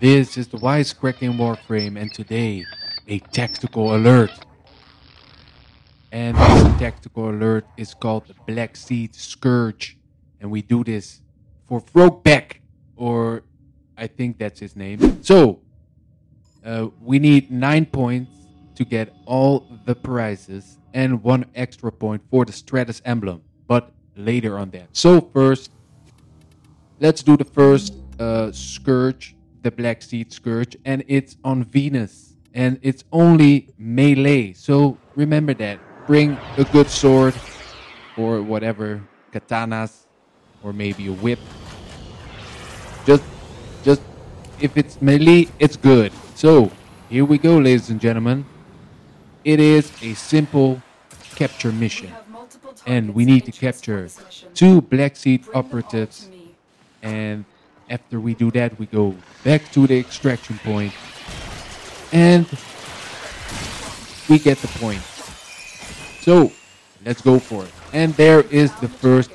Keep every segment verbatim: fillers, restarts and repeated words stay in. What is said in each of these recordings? This is the Wisecracking Warframe, and today, a tactical alert. And this tactical alert is called the Black Seed Scourge. And we do this for Frokbeck, or I think that's his name. So, uh, we need nine points to get all the prizes and one extra point for the Stratos Emblem, but later on that. So first, let's do the first uh, Scourge. The Black Seed Scourge, and it's on Venus, and it's only melee, so remember that. Bring a good sword or whatever, katanas, or maybe a whip. Just just if it's melee, it's good. So here we go, ladies and gentlemen. It is a simple capture mission, and we need to capture two Black Seed Operatives, and after we do that, we go back to the extraction point and we get the point. So let's go for it. And there is the first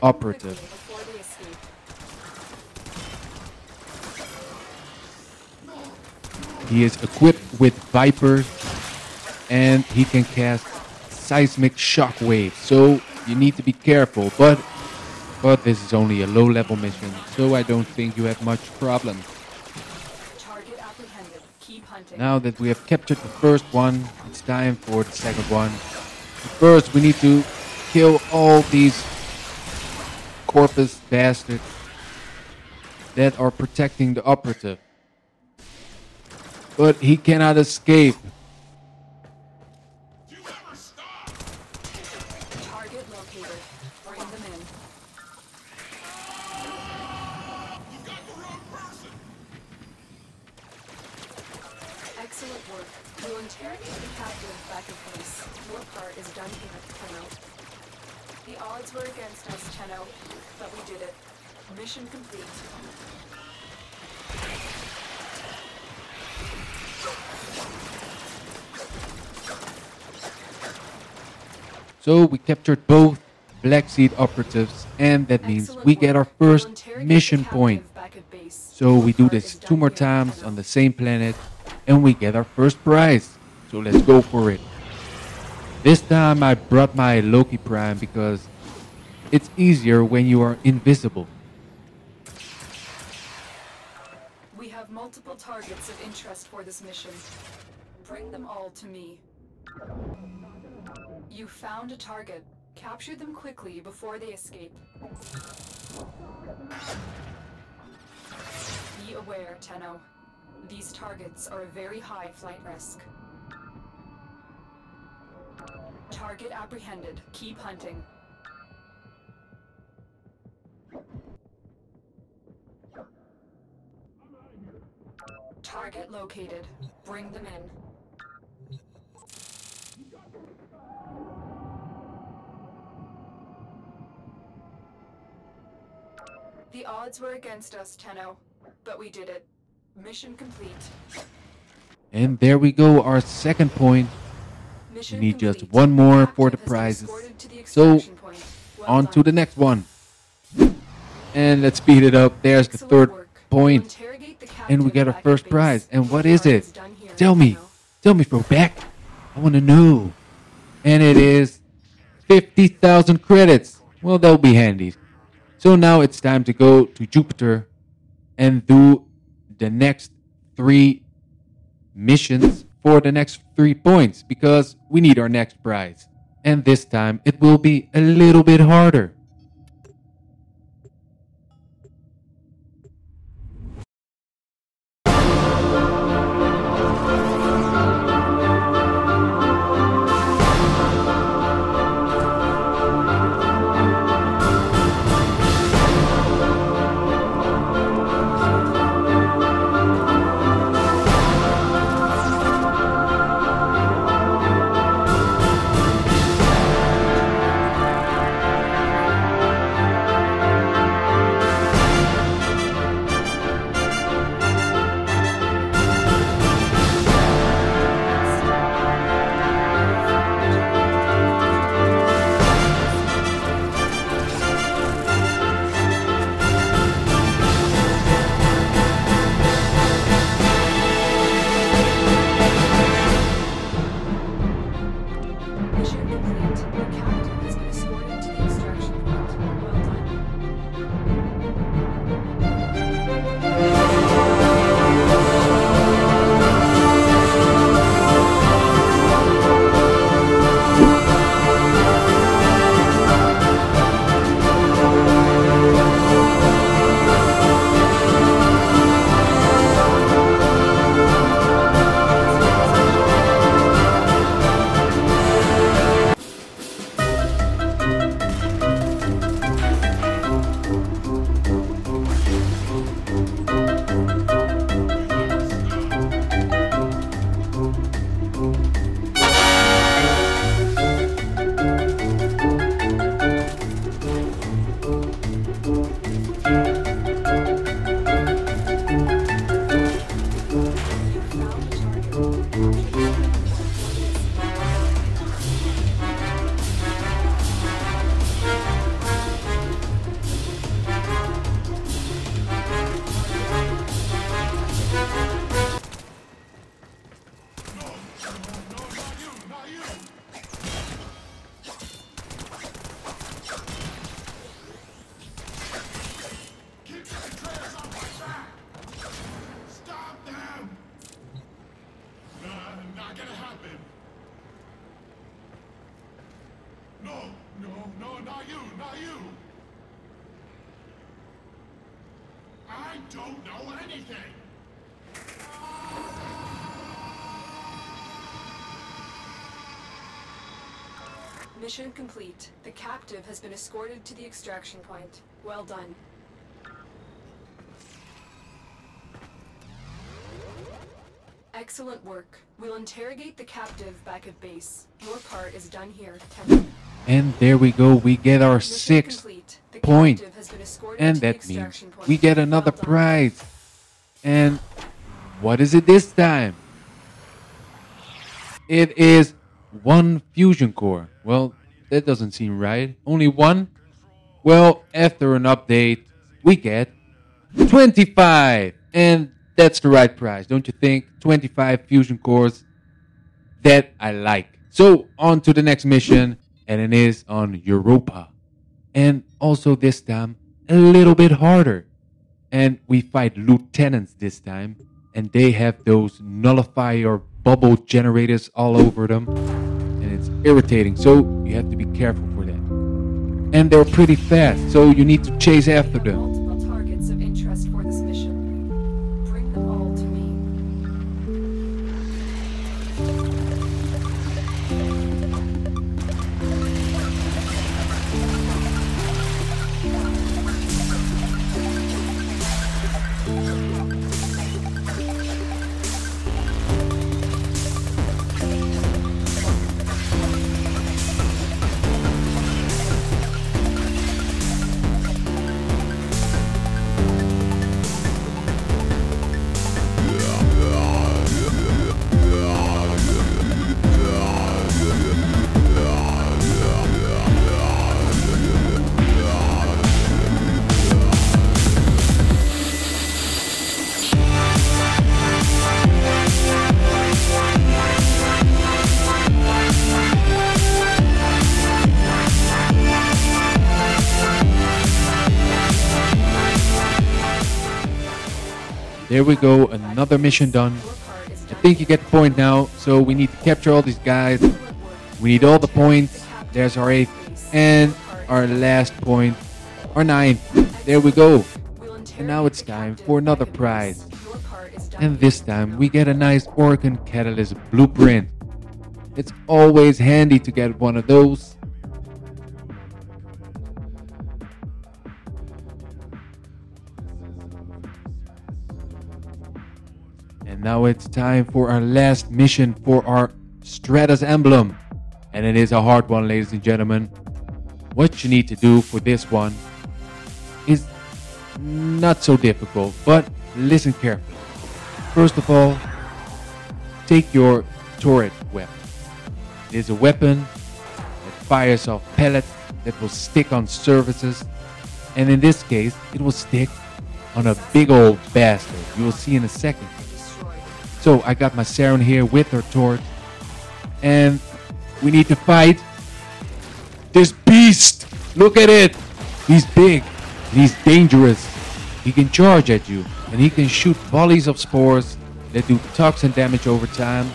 operative. He is equipped with Viper and he can cast seismic shockwave, so you need to be careful. But But this is only a low-level mission, so I don't think you have much problem. Target apprehended. Keep hunting. Now that we have captured the first one, it's time for the second one. But first, we need to kill all these corpus bastards that are protecting the operative. But he cannot escape. Do you ever stop? Target located. Bring them in. Excellent work. We'll interrogate the captive back in place. Your part is done here, Tenno. The odds were against us, Tenno, but we did it. Mission complete. So we captured both Black Seed Operatives, and that means Excellent we get our first we'll mission point. So we do this two more times on the same planet, and we get our first prize. So let's go for it. This time I brought my Loki Prime because it's easier when you are invisible. We have multiple targets of interest for this mission. Bring them all to me. You found a target. Capture them quickly before they escape. Be aware, Tenno. These targets are a very high flight risk. Target apprehended. Keep hunting. Target located. Bring them in. The odds were against us, Tenno, but we did it. Mission complete. And there we go, our second point. Mission we need complete. Just one more for the prizes. The so, well on done. To the next one. And let's speed it up. There's Excellent the third work. Point. The and we get our first prize. And what is it? Here, Tell me. Know. Tell me, Frokbeck. I want to know. And it is fifty thousand credits. Well, that'll be handy. So now it's time to go to Jupiter and do the next three missions for the next three points, because we need our next prize, and this time it will be a little bit harder. don't know anything! Mission complete. The captive has been escorted to the extraction point. Well done. Excellent work. We'll interrogate the captive back at base. Your part is done here, Tenno. And there we go. We get our Mission sixth complete. The point. Has been and that means point. We get another well prize. And what is it this time? It is one fusion core. Well, that doesn't seem right. Only one? Well, after an update, we get twenty-five. And that's the right price, don't you think? twenty-five fusion cores that I like. So on to the next mission, and it is on Europa. And also this time, a little bit harder. And we fight lieutenants this time, and they have those nullifier bubble generators all over them. And it's irritating, so you have to be careful for that. And they're pretty fast, so you need to chase after them. There we go, another mission done. I think you get the point now, so we need to capture all these guys. We need all the points. There's our eighth and our last point, our ninth. There we go. And now it's time for another prize. And this time we get a nice Orokin Catalyst Blueprint. It's always handy to get one of those. Now it's time for our last mission for our Stratos Emblem. And it is a hard one, ladies and gentlemen. What you need to do for this one is not so difficult, but listen carefully. First of all, take your turret weapon. It is a weapon that fires off pellets that will stick on surfaces. And in this case, it will stick on a big old bastard. You will see in a second. So I got my Saren here with her torch, and we need to fight this beast. Look at it. He's big, and he's dangerous. He can charge at you, and he can shoot volleys of spores that do toxin damage over time.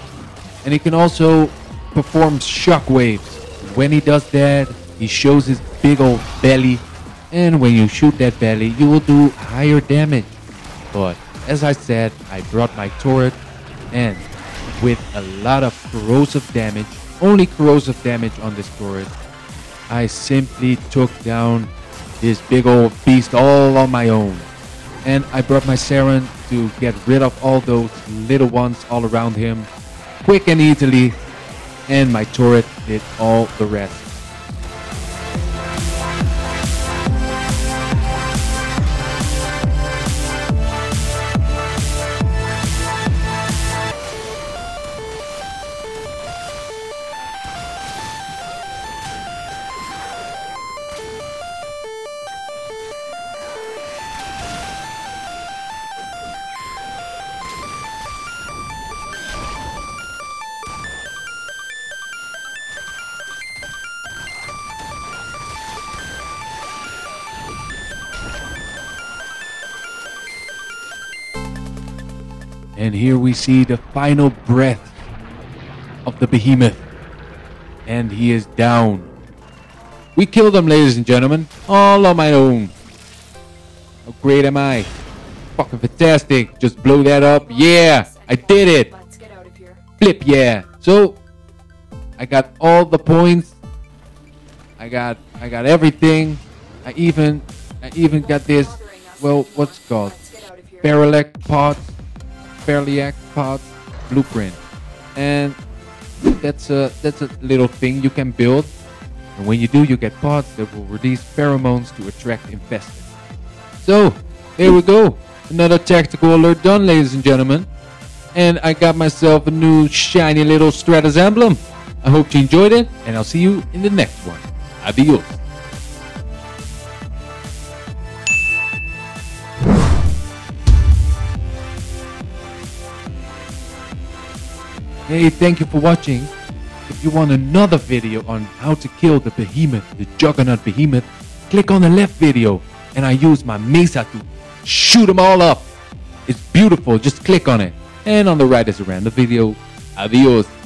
And he can also perform shockwaves. When he does that, he shows his big old belly, and when you shoot that belly, you will do higher damage. But as I said, I brought my turret. And with a lot of corrosive damage, only corrosive damage on this turret, I simply took down this big old beast all on my own. And I brought my Saren to get rid of all those little ones all around him, quick and easily, and my turret did all the rest. And here we see the final breath of the behemoth. And he is down. We killed him, ladies and gentlemen, all on my own. How great am I? fucking fantastic. Just blow that up. Yeah, I did it. Let's get out of here. Flip, yeah. So I got all the points. I got I got everything. I even I even got this. Well, what's it called? Barelek pot, Phereliac pod blueprint, and that's a that's a little thing you can build. And when you do, you get pods that will release pheromones to attract investors. So there we go, another tactical alert done, ladies and gentlemen. And I got myself a new shiny little Stratos emblem. I hope you enjoyed it, and I'll see you in the next one. Adios. Hey, thank you for watching. If you want another video on how to kill the behemoth, the juggernaut behemoth, click on the left video, and I use my Mesa to shoot them all up. It's beautiful, just click on it. And on the right is a random video. Adios.